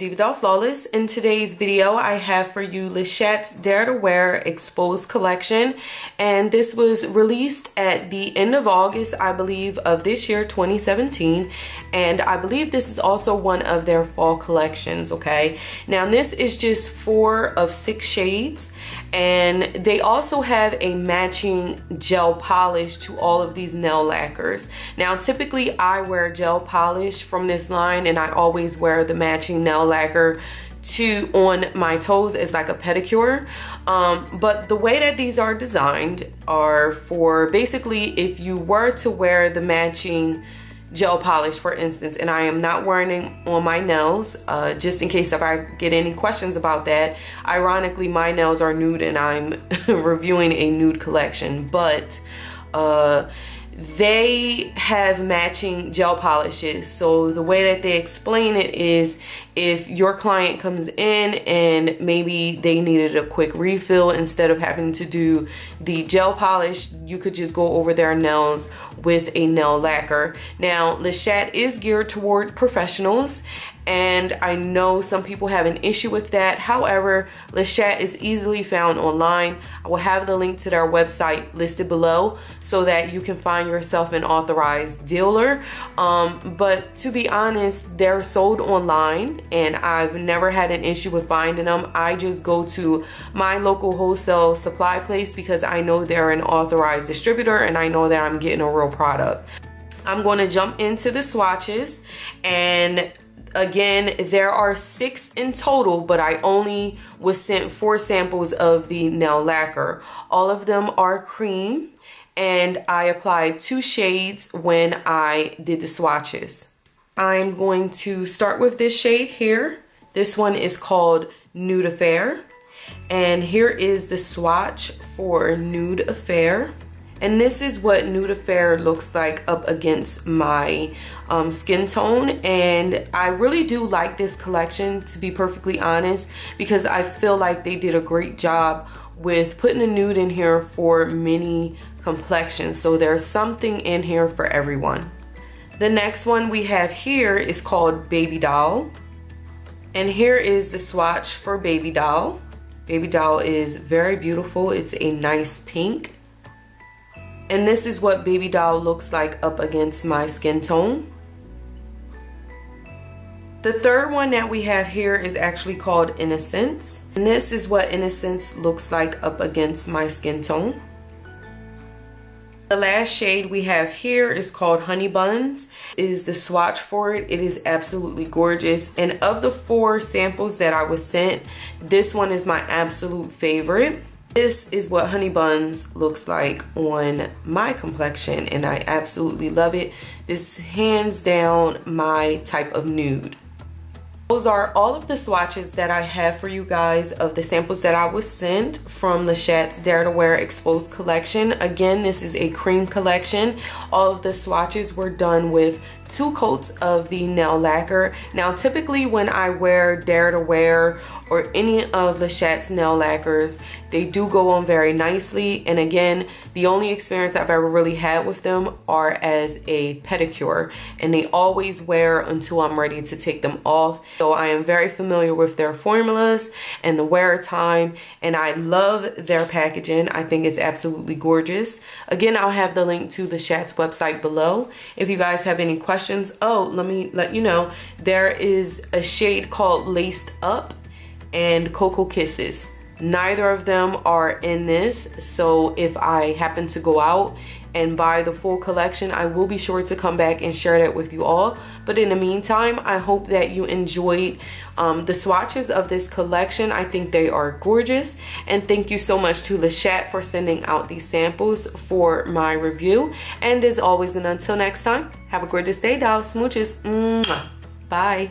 DivaDollFlawless. In today's video, I have for you Lechat's Dare to Wear Exposed Collection, and this was released at the end of August, I believe, of this year, 2017, and I believe this is also one of their fall collections, okay? Now, this is just 4 of 6 shades, and they also have a matching gel polish to all of these nail lacquers. Now, typically, I wear gel polish from this line, and I always wear the matching nail lacquer on my toes as like a pedicure, but the way that these are designed are for basically if you were to wear the matching gel polish, for instance, and I am not wearing it on my nails, just in case if I get any questions about that. Ironically, my nails are nude and I'm reviewing a nude collection, but they have matching gel polishes. So the way that they explain it is if your client comes in and maybe they needed a quick refill, instead of having to do the gel polish, you could just go over their nails with a nail lacquer. Now, Lechat is geared toward professionals, and I know some people have an issue with that. However, Lechat is easily found online. I will have the link to their website listed below so that you can find yourself an authorized dealer. But to be honest, they're sold online and I've never had an issue with finding them. I just go to my local wholesale supply place because I know they're an authorized distributor and I know that I'm getting a real product. I'm going to jump into the swatches, and again, there are 6 in total, but I only was sent 4 samples of the nail lacquer. All of them are cream, and I applied 2 shades when I did the swatches. I'm going to start with this shade here. This one is called Nude Affair, and here is the swatch for Nude Affair. And this is what Nude Affair looks like up against my skin tone. And I really do like this collection, to be perfectly honest, because I feel like they did a great job with putting a nude in here for many complexions. So there's something in here for everyone. The next one we have here is called Babydoll. And here is the swatch for Babydoll. Babydoll is very beautiful. It's a nice pink. And this is what Babydoll looks like up against my skin tone. The third one that we have here is actually called Innocence. And this is what Innocence looks like up against my skin tone. The last shade we have here is called Honeybuns. It is the swatch for it. It is absolutely gorgeous. And of the 4 samples that I was sent, this one is my absolute favorite. This is what Honeybuns looks like on my complexion, and I absolutely love it. This is hands down my type of nude. Those are all of the swatches that I have for you guys of the samples that I was sent from Lechat's Dare to Wear Exposed Collection. Again, this is a cream collection. All of the swatches were done with 2 coats of the nail lacquer. Now, typically when I wear Dare to Wear or any of Lechat's nail lacquers, they do go on very nicely. And again, the only experience I've ever really had with them are as a pedicure, and they always wear until I'm ready to take them off. So I am very familiar with their formulas and the wear time, and I love their packaging. I think it's absolutely gorgeous. Again, I'll have the link to Lechat's website below. If you guys have any questions, let me let you know. There is a shade called Laced Up and Cocoa Kisses. Neither of them are in this, so if I happen to go out and buy the full collection, I will be sure to come back and share that with you all. But in the meantime, I hope that you enjoyed the swatches of this collection. I think they are gorgeous, and thank you so much to Lechat for sending out these samples for my review. And as always, and until next time, have a gorgeous day, doll. Smooches. Mwah. Bye.